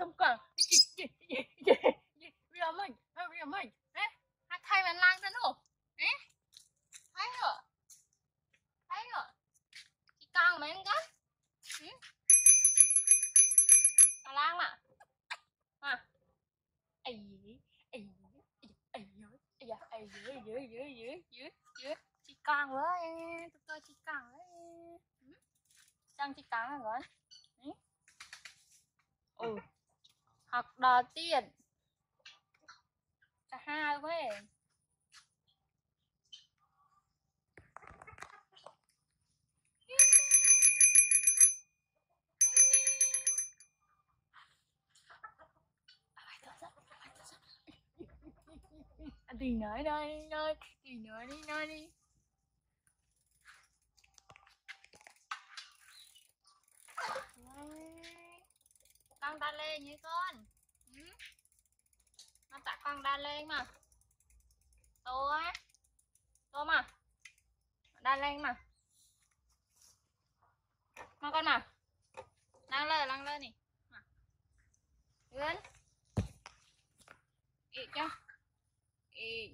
ต้องก่อนวิลมันวิลมันเอ๊ะฮักไทยมันล้างซะหนูเอ๊ะไทยเหรอไทยเหรอที่กลางไหมมึงก็มาล้างมามาไอ้ที่กลางเลยตัวที่กลางเลยจังที่กลางก่อนhọc đầu tiên cả hai với tùy nói đây thôi tùy nói đi nói đi con đa lên như con nó tại con đa lên mà tô á tô mà đa lên mà con mà đang lên nè lên ít chưa ít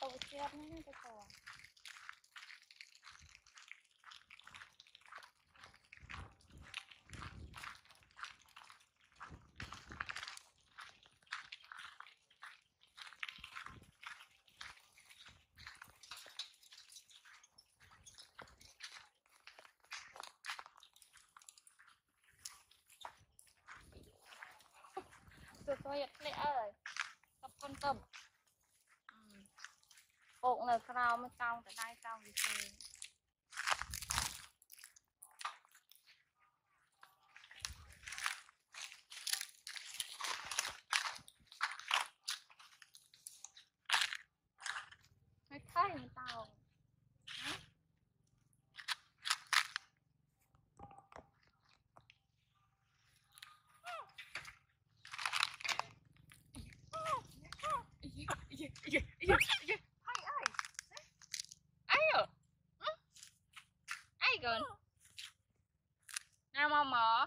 ตัวเจี๊ยบนี่น่าจะตัวตัวยัดเละเลยกับคนกบbộ là sao mới xong tại đây xong thì thấy người ta nào mau mở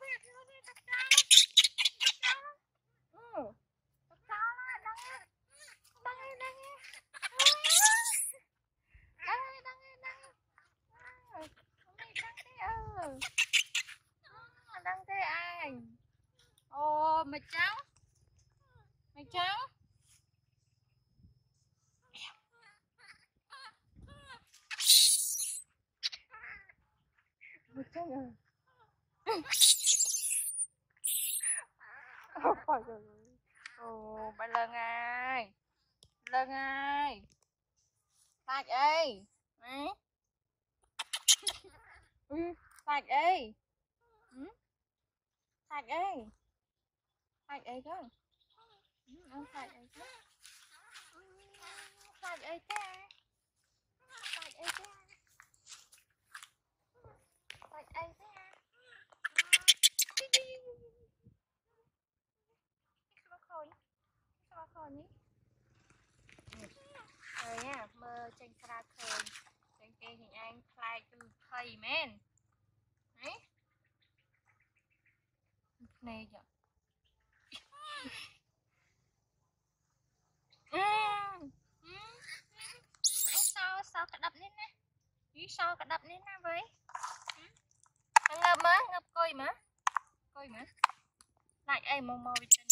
thế đang thế ai ô mày cháu Ồ, bà lên ai Phạt đi Phạt đi con Hot right there. Hot right there. Hot right there. Rồi nha, mơ trên ra khơi. Trên kia thì anh khai từ thầy men. Đấy. Này vậy. Sao cả đập lên nè. Sao cả đập lên nè với. Ngập mà, ngập coi mà. Coi mà. Lại ai màu màu trên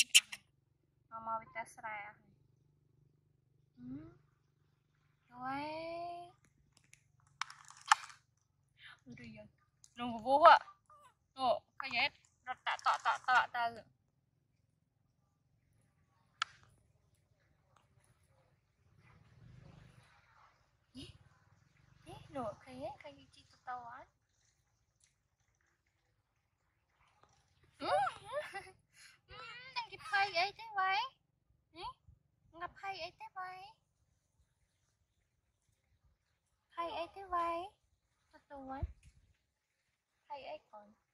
màu ta sra. Rồi. Rồi giờ. Nó vô ạ. Ồ, cái nhét rất tạ tạ tạ tạ ta. Nó cái gì chi to to á. Đang kịp hay ấy thế vậy? Ngập hay ấy thế vậy? Hay ấy thế vậy? Thật tuấn. Hay ấy còn.